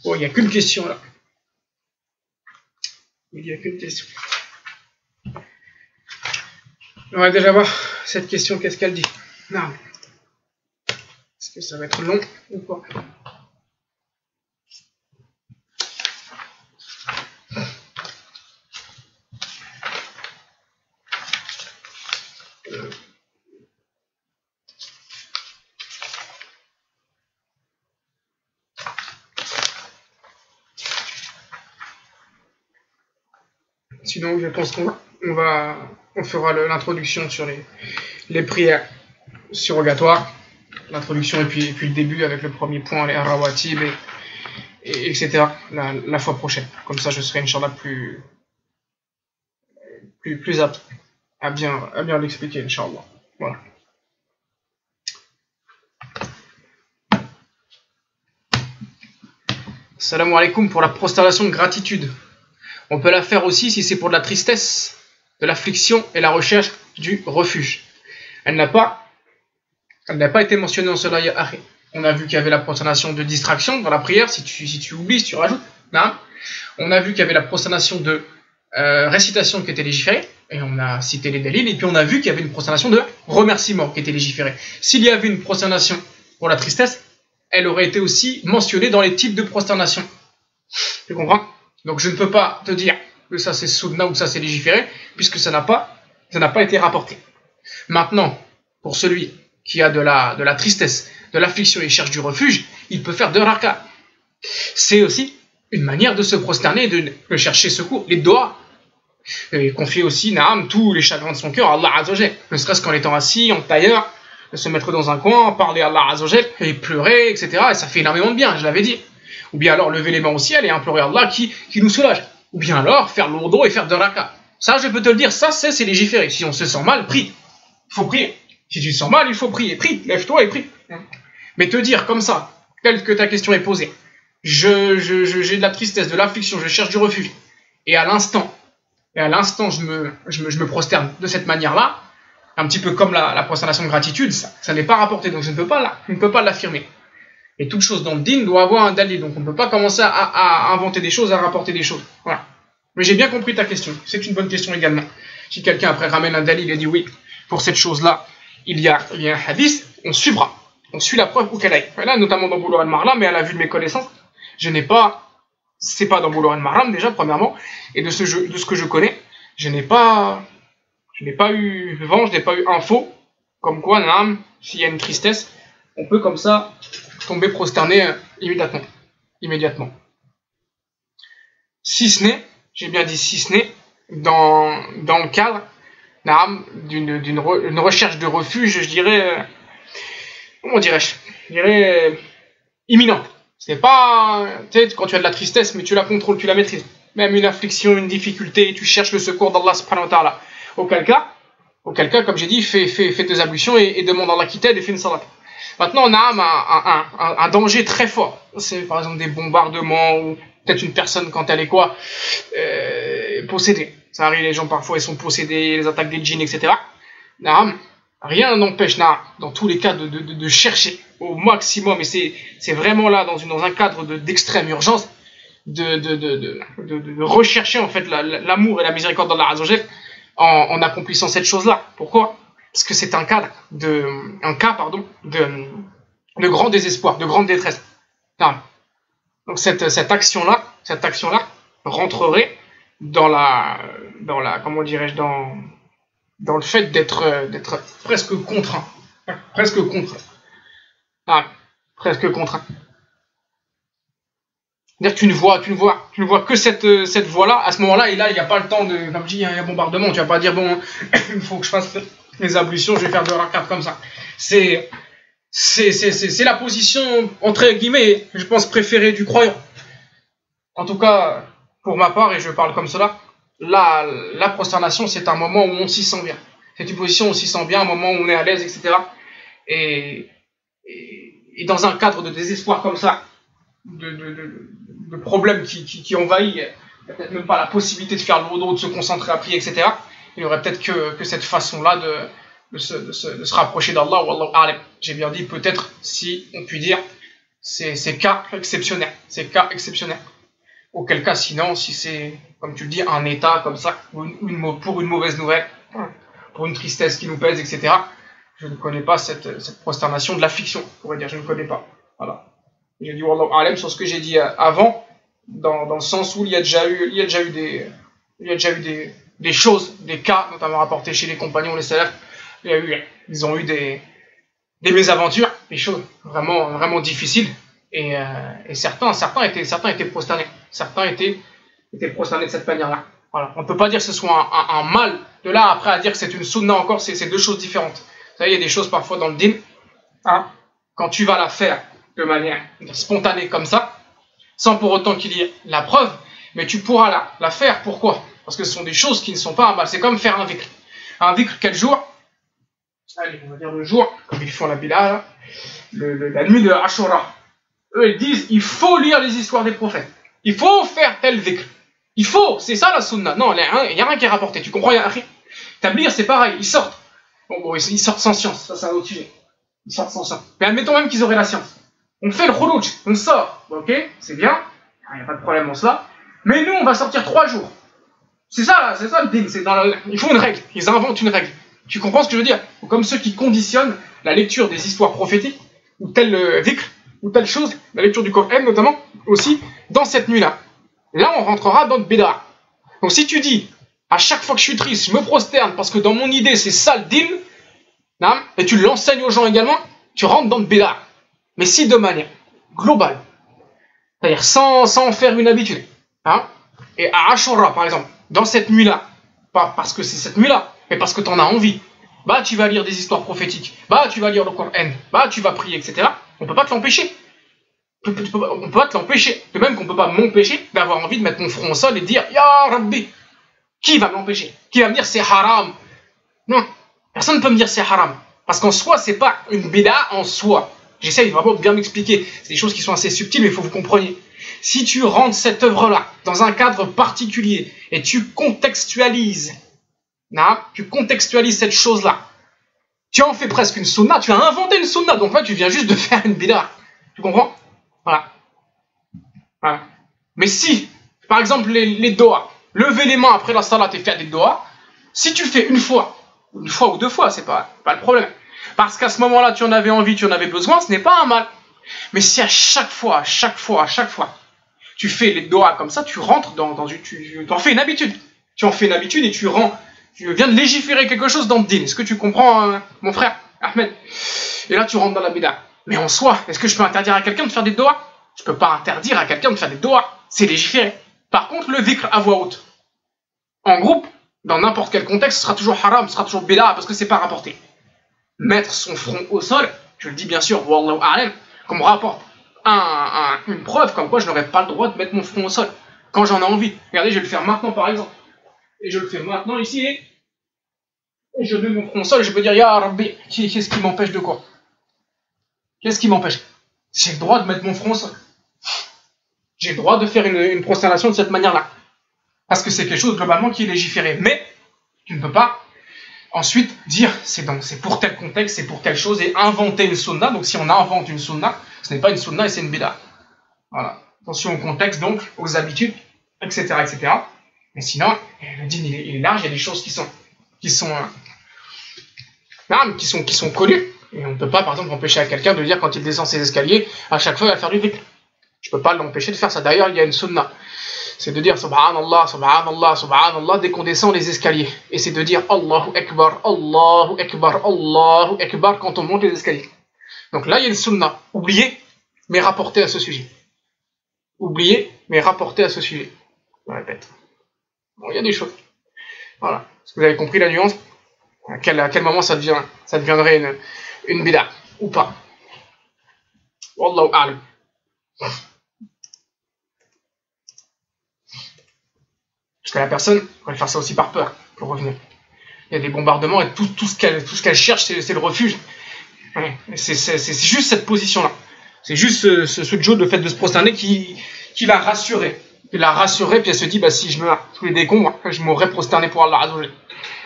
Oh, il n'y a qu'une question là. Il n'y a qu'une question. On va déjà voir cette question, qu'est-ce qu'elle dit? Non. Est-ce que ça va être long ou pas? Sinon, je pense qu'on fera l'introduction sur les prières surrogatoires, l'introduction et puis le début avec le premier point, les Arawatib, etc. La fois prochaine. Comme ça, je serai Inch'Allah plus apte à bien l'expliquer, Inch'Allah. Voilà. Salam alaikum pour la prosternation de gratitude. On peut la faire aussi si c'est pour de la tristesse, de l'affliction et la recherche du refuge. Elle n'a pas été mentionnée en cela. On a vu qu'il y avait la prosternation de distraction dans la prière. Si tu oublies, si tu rajoutes. Non. On a vu qu'il y avait la prosternation de récitation qui était légiférée. Et on a cité les dalils. Et puis on a vu qu'il y avait une prosternation de remerciement qui était légiférée. S'il y avait une prosternation pour la tristesse, elle aurait été aussi mentionnée dans les types de prosternation. Tu comprends? Donc je ne peux pas te dire que ça c'est sunna ou que ça c'est légiféré, puisque ça n'a pas été rapporté. Maintenant, pour celui qui a de la tristesse, de l'affliction et cherche du refuge, il peut faire deux rakas. C'est aussi une manière de se prosterner, de chercher secours, les doigts. Et confier aussi, naam, tous les chagrins de son cœur à Allah Azzawajal, ne serait-ce qu'en étant assis, en tailleur, se mettre dans un coin, parler à Allah Azzawajal et pleurer, etc. Et ça fait énormément de bien, je l'avais dit. Ou bien alors lever les mains au ciel et implorer Allah qui nous soulage. Ou bien alors faire l'ourdo et faire de raka. Ça, je peux te le dire, ça c'est légiféré. Si on se sent mal, prie. Il faut prier. Si tu te sens mal, il faut prier. Prie, lève-toi et prie. Mais te dire comme ça, telle que ta question est posée, j'ai de la tristesse, de l'affliction, je cherche du refuge. Et à l'instant, je me prosterne de cette manière-là, un petit peu comme la prosternation de gratitude, ça n'est pas rapporté, donc je ne peux pas l'affirmer. Et toute chose dans le din doit avoir un dalil, donc on ne peut pas commencer à inventer des choses, à rapporter des choses. Voilà. Mais j'ai bien compris ta question, c'est une bonne question également. Si quelqu'un après ramène un dalil et dit oui, pour cette chose-là, il y a un hadith, on suivra. On suit la preuve où qu'elle aille. Là, notamment dans Bulûgh Al Marâm, mais à la vue de mes connaissances, je n'ai pas... C'est pas dans Bulûgh Al Marâm déjà, premièrement, et de ce que je connais, je n'ai pas eu vent, je n'ai pas eu info, comme quoi, s'il y a une tristesse, on peut comme ça... tomber prosterné immédiatement. Si ce n'est, j'ai bien dit si ce n'est, dans le cadre d'une recherche de refuge, je dirais, comment dirais-je, imminente. C'est pas, tu sais, quand tu as de la tristesse, mais tu la contrôles, tu la maîtrises. Même une affliction, une difficulté, tu cherches le secours d'Allah subhanahu wa ta'ala. Auquel cas, comme j'ai dit, fais tes ablutions et demande à Allah qui t'aide et fais une salat. Maintenant, on a un danger très fort. C'est par exemple des bombardements ou peut-être une personne quand elle est quoi possédée. Ça arrive, les gens parfois ils sont possédés, les attaques des djinns, etc. Rien n'empêche, dans tous les cas, de chercher au maximum. Et c'est vraiment là, dans un cadre d'extrême urgence, de rechercher en fait l'amour et la miséricorde d'Allah Azzawajal en accomplissant cette chose-là. Pourquoi ? Parce que c'est un cas de grand désespoir, de grande détresse. Non. Donc cette action-là rentrerait dans la comment dirais-je, dans le fait d'être presque contraint, C'est-à-dire que tu ne vois que cette voie-là. À ce moment-là, et là, il n'y a pas le temps de, comme je dis, il y a un bombardement. Tu vas pas dire bon, il faut que je fasse les ablutions, je vais faire deux rakats comme ça. C'est la position, entre guillemets, je pense, préférée du croyant. En tout cas, pour ma part, et je parle comme cela, la prosternation, c'est un moment où on s'y sent bien. C'est une position où on s'y sent bien, un moment où on est à l'aise, etc. Et dans un cadre de désespoir comme ça, de problèmes qui envahit, peut-être même pas la possibilité de faire le rodo, de se concentrer à prier, etc., il n'y aurait peut-être que cette façon-là de se rapprocher d'Allah ou Allah A'lam. J'ai bien dit peut-être, si on peut dire, c'est cas exceptionnel. Auquel cas, sinon, si c'est, comme tu le dis, un état comme ça, pour une mauvaise nouvelle, pour une tristesse qui nous pèse, etc., je ne connais pas cette prosternation de la fiction, on pourrait dire, je ne connais pas. Voilà. J'ai dit Wallahu A'lam sur ce que j'ai dit avant, dans le sens où il y a déjà eu des choses, des cas, notamment rapportés chez les compagnons, les salafs. Ils ont eu des mésaventures, des choses vraiment, vraiment difficiles. Et certains étaient prosternés. Certains étaient prosternés de cette manière-là. Voilà. On ne peut pas dire que ce soit un mal. De là, après, à dire que c'est une sunna encore, c'est deux choses différentes. Vous savez, il y a des choses parfois dans le din, hein, quand tu vas la faire de manière spontanée comme ça, sans pour autant qu'il y ait la preuve, mais tu pourras la faire. Pourquoi? Parce que ce sont des choses qui ne sont pas un mal. C'est comme faire un dhikr. Un dhikr, quel jour? Allez, on va dire le jour, comme ils font la bila, la nuit de Ashura. Eux, ils disent, il faut lire les histoires des prophètes. Il faut faire tel dhikr. Il faut, c'est ça la sunna. Non, il n'y a rien qui est rapporté. Tu comprends? Tablir, c'est pareil, ils sortent. Bon, ils sortent sans science, ça c'est un autre sujet. Ils sortent sans science. Mais admettons même qu'ils auraient la science. On fait le khouloudj, on sort. Bon, ok, c'est bien, il n'y a pas de problème en cela. Mais nous, on va sortir 3 jours. C'est ça le din. Ils font une règle, ils inventent une règle. Tu comprends ce que je veux dire? Comme ceux qui conditionnent la lecture des histoires prophétiques, ou tel dhikr, ou telle chose, la lecture du Coran notamment, aussi, dans cette nuit-là. Là, on rentrera dans le bid'a. Donc si tu dis, à chaque fois que je suis triste, je me prosterne, parce que dans mon idée, c'est ça le din, et tu l'enseignes aux gens également, tu rentres dans le bid'a. Mais si de manière globale, c'est-à-dire sans faire une habitude, hein, et à Ashura, par exemple, dans cette nuit-là, pas parce que c'est cette nuit-là, mais parce que tu en as envie, bah tu vas lire des histoires prophétiques, bah tu vas lire le Coran, bah tu vas prier, etc. On ne peut pas te l'empêcher. On ne peut pas te l'empêcher. De même qu'on ne peut pas m'empêcher d'avoir envie de mettre mon front au sol et de dire « Ya Rabbi ». Qui va m'empêcher? Qui va me dire « c'est haram » Non, personne ne peut me dire « c'est haram ». Parce qu'en soi, ce n'est pas une bida en soi. J'essaye vraiment de bien m'expliquer. C'est des choses qui sont assez subtiles, mais il faut que vous compreniez. Si tu rentres cette œuvre-là dans un cadre particulier et tu contextualises cette chose-là, tu en fais presque une sunna, tu as inventé une sunna, donc là tu viens juste de faire une bid'a. Tu comprends? Voilà. Mais si, par exemple, les doa, lever les mains après la salat et faire des doa, si tu le fais une fois ou 2 fois, c'est pas le problème. Parce qu'à ce moment-là, tu en avais envie, tu en avais besoin, ce n'est pas un mal. Mais si à chaque fois, tu fais les doa comme ça, tu rentres tu en fais une habitude. Tu en fais une habitude et tu viens de légiférer quelque chose dans le din. Est-ce que tu comprends, mon frère Ahmed? Et là, tu rentres dans la bid'a. Mais en soi, est-ce que je peux interdire à quelqu'un de faire des doa? Je peux pas interdire à quelqu'un de faire des doa. C'est légiféré. Par contre, le dhikr à voix haute, en groupe, dans n'importe quel contexte, ce sera toujours haram, ce sera toujours bid'a, parce que c'est pas rapporté. Mettre son front au sol, je le dis bien sûr, wallahu a'lam, qu'on me rapporte une preuve comme quoi je n'aurais pas le droit de mettre mon front au sol quand j'en ai envie. Regardez, je vais le faire maintenant, par exemple. Et je le fais maintenant ici, et je mets mon front au sol, je peux dire, Ya Rabbi, qu'est-ce qui m'empêche de quoi? Qu'est-ce qui m'empêche? J'ai le droit de mettre mon front au sol. J'ai le droit de faire une prosternation de cette manière-là. Parce que c'est quelque chose globalement qui est légiféré. Mais tu ne peux pas ensuite dire, c'est pour tel contexte, c'est pour telle chose, et inventer une sunna. Donc si on invente une sunna, ce n'est pas une sunna et c'est une bid'a. Voilà. Attention au contexte, donc, aux habitudes, etc., etc. Mais sinon, le din il est large, il y a des choses qui sont connues. Et on ne peut pas, par exemple, empêcher à quelqu'un de dire quand il descend ses escaliers, à chaque fois il va faire du dhikr. Je ne peux pas l'empêcher de faire ça. D'ailleurs, il y a une sunna. C'est de dire Subhanallah, Subhanallah, Subhanallah dès qu'on descend les escaliers. Et c'est de dire Allahu Akbar, Allahu Akbar, Allahu Akbar quand on monte les escaliers. Donc là, il y a une sunna. Oubliez, mais rapportez à ce sujet. Oubliez, mais rapportez à ce sujet. Je répète. Bon, il y a des choses. Voilà. Est-ce que vous avez compris la nuance? À quel moment ça deviendrait une bid'a ou pas? Wallahu a'lam. Parce que la personne pourrait faire ça aussi par peur, pour revenir. Il y a des bombardements et tout ce qu'elle cherche, c'est le refuge. C'est juste cette position-là. C'est juste ce Joe, le fait de se prosterner, qui l'a rassurée. Il l'a rassurée, puis elle se dit, bah, si je meurs tous les décombres, je m'aurais prosterné pour Allah.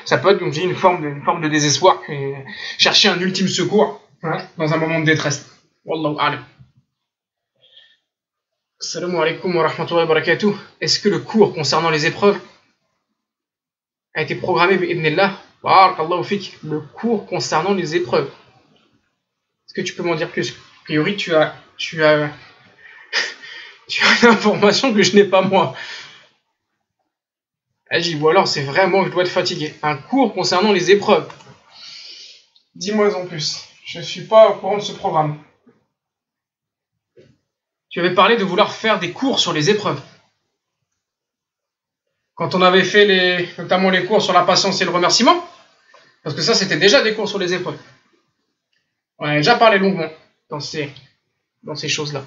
Ça peut être, comme je dis, une forme de désespoir, et chercher un ultime secours dans un moment de détresse. Wallahu a'lam. Assalamu alaikum wa rahmatullahi wa barakatuh. Est-ce que le cours concernant les épreuves a été programmé bi-ibnillah? Barakallahu fik. Le cours concernant les épreuves. Est-ce que tu peux m'en dire plus? A priori, tu as une information que je n'ai pas moi. Ou alors c'est vraiment que je dois être fatigué. Un cours concernant les épreuves. Dis-moi en plus. Je ne suis pas au courant de ce programme. Tu avais parlé de vouloir faire des cours sur les épreuves. quand on avait fait notamment les cours sur la patience et le remerciement, parce que ça, c'était déjà des cours sur les épreuves. On avait déjà parlé longuement dans ces choses-là.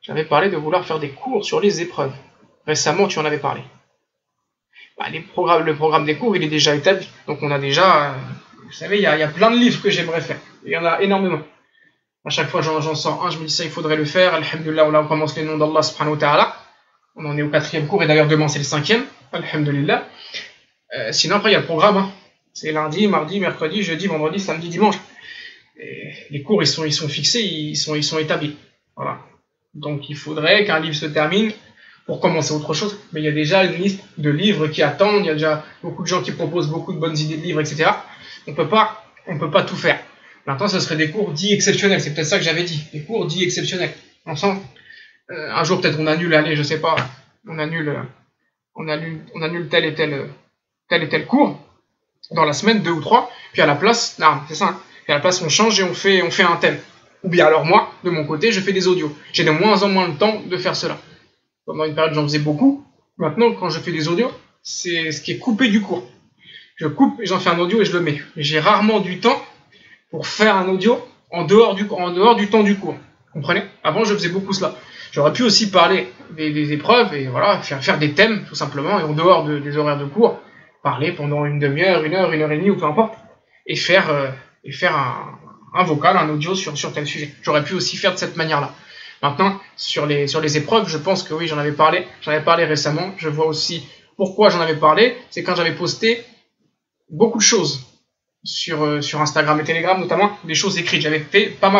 J'avais parlé de vouloir faire des cours sur les épreuves. Récemment, tu en avais parlé. Bah, le programme des cours, il est déjà établi. Donc, on a déjà... vous savez, il y a plein de livres que j'aimerais faire. Il y en a énormément. À chaque fois, j'en sors un, je me dis ça, il faudrait le faire. Alhamdoulilah, là, on commence les noms d'Allah subhanahu wa ta'ala. On en est au 4e cours, et d'ailleurs, demain, c'est le 5e. Alhamdoulilah. Sinon, après, il y a le programme. Hein. C'est lundi, mardi, mercredi, jeudi, vendredi, samedi, dimanche. Et les cours, ils sont fixés, ils sont établis. Voilà. Donc, il faudrait qu'un livre se termine pour commencer autre chose. Mais il y a déjà une liste de livres qui attendent. Il y a déjà beaucoup de gens qui proposent beaucoup de bonnes idées de livres, etc. On peut pas tout faire. Maintenant, ce serait des cours dits exceptionnels. C'est peut-être ça que j'avais dit. Des cours dits exceptionnels. On sent, un jour, peut-être, on annule, allez, je sais pas, on annule tel et tel cours dans la semaine, 2 ou 3. Puis à la place, non, c'est ça. Hein, puis à la place, on change et on fait un thème. Ou bien alors moi, de mon côté, je fais des audios. J'ai de moins en moins le temps de faire cela. Pendant une période, j'en faisais beaucoup. Maintenant, quand je fais des audios, c'est ce qui est coupé du cours. Je coupe et j'en fais un audio et je le mets. J'ai rarement du temps pour faire un audio en dehors du temps du cours. Vous comprenez? Avant, je faisais beaucoup cela. J'aurais pu aussi parler des épreuves et voilà, faire des thèmes, tout simplement, et en dehors des horaires de cours, parler pendant une demi-heure, 1 heure, 1 heure et demie, ou peu importe, et faire un vocal, un audio sur tel sujet. J'aurais pu aussi faire de cette manière-là. Maintenant, sur les épreuves, je pense que oui, j'en avais parlé récemment. Je vois aussi pourquoi j'en avais parlé. C'est quand j'avais posté beaucoup de choses sur Instagram et Telegram, notamment des choses écrites. J'avais fait pas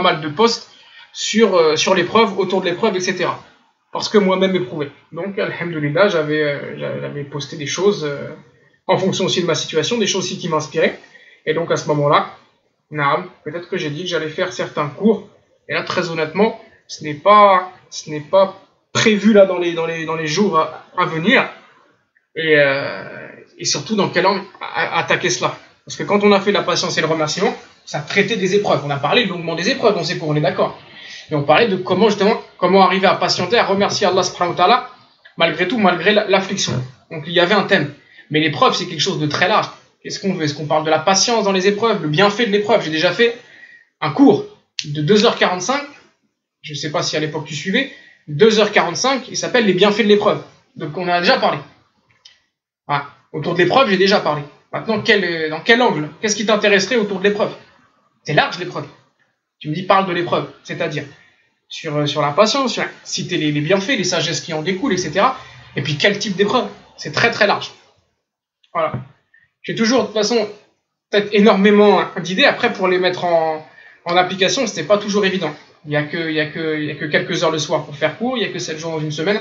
mal de posts sur l'épreuve, autour de l'épreuve, etc. Parce que moi-même éprouvé. Donc, alhamdoulilah, j'avais posté des choses en fonction aussi de ma situation, des choses aussi qui m'inspiraient. Et donc, à ce moment-là, peut-être que j'ai dit que j'allais faire certains cours, et là très honnêtement, ce n'est pas prévu là dans les jours à venir, et surtout dans quel angle attaquer cela. Parce que quand on a fait la patience et le remerciement, ça traitait des épreuves, on a parlé longuement des épreuves dans ces cours, on est d'accord, et on parlait de comment justement, comment arriver à patienter, à remercier Allah subhanahu wa ta'ala, malgré tout, malgré l'affliction. Donc il y avait un thème, mais l'épreuve c'est quelque chose de très large. Qu'est-ce qu'on veut? Est-ce qu'on parle de la patience dans les épreuves, le bienfait de l'épreuve? J'ai déjà fait un cours de 2h45, je ne sais pas si à l'époque tu suivais, 2h45, il s'appelle les bienfaits de l'épreuve. Donc on a déjà parlé. Voilà. Autour de l'épreuve, j'ai déjà parlé. Maintenant, dans quel angle? Qu'est-ce qui t'intéresserait autour de l'épreuve? C'est large l'épreuve. Tu me dis, parle de l'épreuve, c'est-à-dire sur la patience, citer les bienfaits, les sagesses qui en découlent, etc. Et puis quel type d'épreuve? C'est très très large. Voilà. J'ai toujours, de toute façon, peut-être énormément d'idées. Après, pour les mettre en application, c'était pas toujours évident. Il y a que quelques heures le soir pour faire cours. Il y a que 7 jours dans une semaine.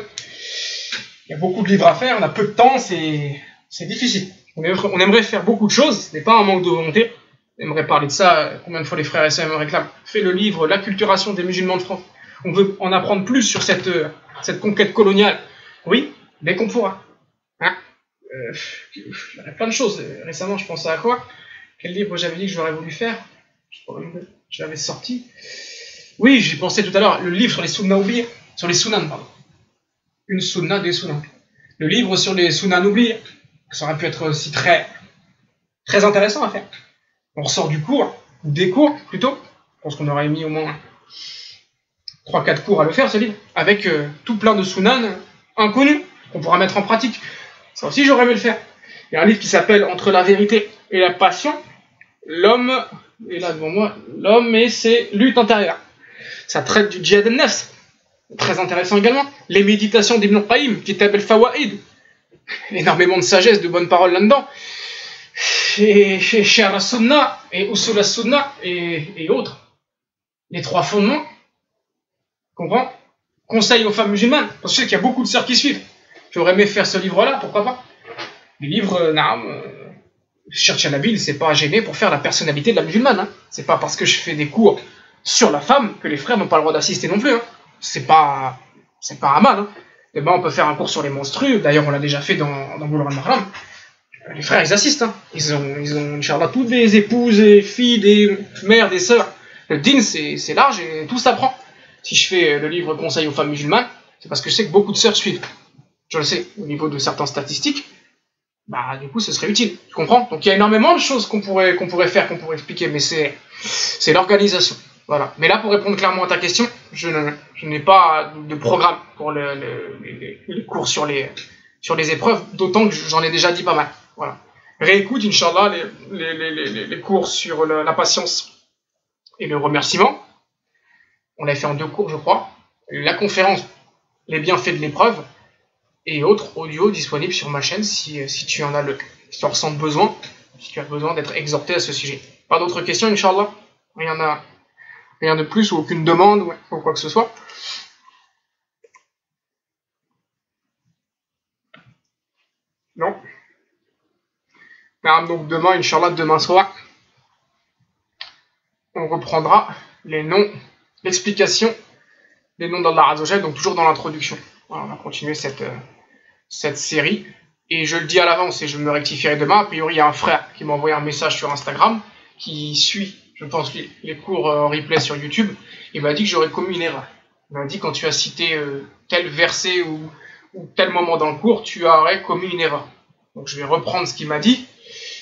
Il y a beaucoup de livres à faire. On a peu de temps. C'est difficile. On aimerait faire beaucoup de choses. Ce n'est pas un manque de volonté. On aimerait parler de ça. Combien de fois les frères et sœurs me réclament? Fais le livre L'acculturation des musulmans de France. On veut en apprendre plus sur cette conquête coloniale. Oui, dès qu'on pourra. Hein? Il y a plein de choses. Récemment, je pensais à quoi? Quel livre j'avais dit que j'aurais voulu faire? J'avais sorti. Oui, j'y pensais tout à l'heure. Le livre sur les sunnah oubliés. Sur les sunnans, pardon. Une sunnah, des sunnans. Le livre sur les sunnans oubliés. Ça aurait pu être aussi très, très intéressant à faire. On ressort du cours, ou des cours plutôt. Je pense qu'on aurait mis au moins 3-4 cours à le faire, ce livre. Avec tout plein de sunnans inconnus qu'on pourra mettre en pratique. Ça aussi, j'aurais aimé le faire. Il y a un livre qui s'appelle Entre la vérité et la passion, l'homme, et là devant moi, l'homme et ses luttes intérieures. Ça traite du djihad al-nafs. Très intéressant également. Les méditations d'Ibn Qayyim, qui s'appelle Fawahid. Énormément de sagesse, de bonnes paroles là-dedans. Et Charh Sunna, et Usul Sunna, et autres. Les 3 fondements. Comprends? Conseil aux femmes musulmanes. Parce que je sais qu'il y a beaucoup de sœurs qui suivent. J'aurais aimé faire ce livre-là, pourquoi pas? Les livres, Cheikh Chalabi, c'est pas gêné pour faire la personnalité de la musulmane. Hein. C'est pas parce que je fais des cours sur la femme que les frères n'ont pas le droit d'assister non plus. Hein. C'est pas un mal. Hein. Demain, on peut faire un cours sur les monstrues. D'ailleurs, on l'a déjà fait dans Bulûgh Al Marâm. Les frères, ils assistent. Hein. Ils ont Inch'Allah, toutes des épouses, des filles, des mères, des sœurs. Le din, c'est large et tout s'apprend. Si je fais le livre Conseil aux femmes musulmanes, c'est parce que je sais que beaucoup de sœurs suivent. je le sais, au niveau de certaines statistiques, bah du coup ce serait utile, tu comprends? Donc il y a énormément de choses qu'on pourrait faire, qu'on pourrait expliquer, mais c'est l'organisation. Voilà. Mais là, pour répondre clairement à ta question, je n'ai pas de programme pour les cours sur les épreuves, d'autant que j'en ai déjà dit pas mal. Voilà. Réécoute, Inch'Allah, les cours sur la patience et le remerciement. On l'a fait en 2 cours, je crois. La conférence, les bienfaits de l'épreuve, et autres audios disponibles sur ma chaîne si tu en as besoin, si tu as besoin d'être exhorté à ce sujet. Pas d'autres questions, Inch'Allah? Rien de plus, ou aucune demande, ou quoi que ce soit. Non. Donc demain, Inch'Allah, demain soir, on reprendra les noms, l'explication des noms d'Allah Azzawajal, donc toujours dans l'introduction. Voilà, on va continuer cette série. Et je le dis à l'avance, et je me rectifierai demain, a priori, il y a un frère qui m'a envoyé un message sur Instagram, qui suit, je pense, les cours en replay sur YouTube. Il m'a dit que j'aurais commis une erreur. Il m'a dit, quand tu as cité tel verset ou tel moment dans le cours, tu aurais commis une erreur. Donc je vais reprendre ce qu'il m'a dit,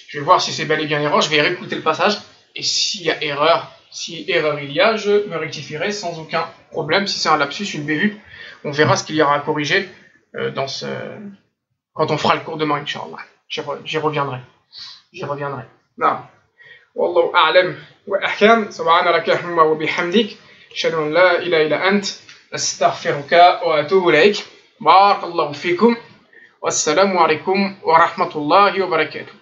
je vais voir si c'est bel et bien une erreur, je vais réécouter le passage, et s'il y a erreur, si erreur il y a, je me rectifierai sans aucun problème. Si c'est un lapsus, une bévue, on verra ce qu'il y aura à corriger quand on fera le cours demain, Inch'Allah. J'y reviendrai. Non. والله أعلم وأحكم سبحان لك اللهم وبحمدك أشهد أن لا إله إلا أنت أستغفرك وأتوب إليك بارك الله فيكم والسلام عليكم ورحمة الله وبركاته.